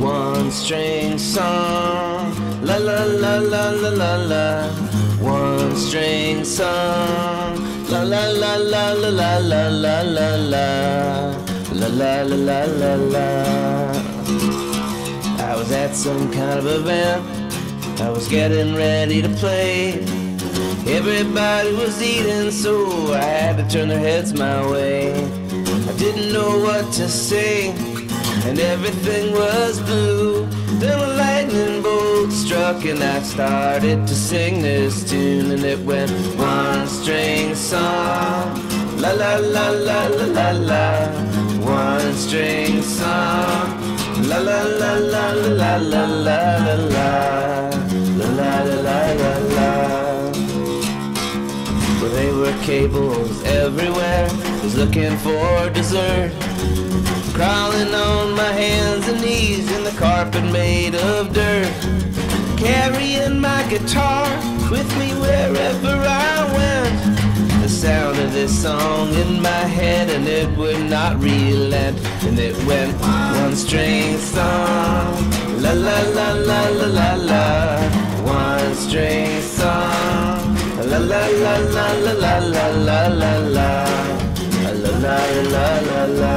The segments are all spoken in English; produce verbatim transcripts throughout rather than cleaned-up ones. One string song, la la la la la la la. One string song, la la la la la la la la la la la la la la. I was at some kind of event. I was getting ready to play. Everybody was eating, so I had to turn their heads my way. I didn't know what to say, and everything was blue. Then a lightning bolt struck, and I started to sing this tune, and it went one string song, la la la la la la la. One string song, la la la la la la la la la la la la. Well, there were cables everywhere. I was looking for dessert, crawling on my hands and knees in the carpet made of dirt, carrying my guitar with me wherever I went. The sound of this song in my head, and it would not relent. And it went one string song, la la la la la la la. One string song, la la la la la la la la la la la la la la.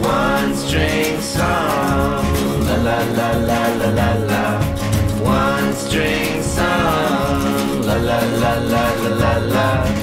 One string song, la la la la la la la. One string song, la la la la la la la.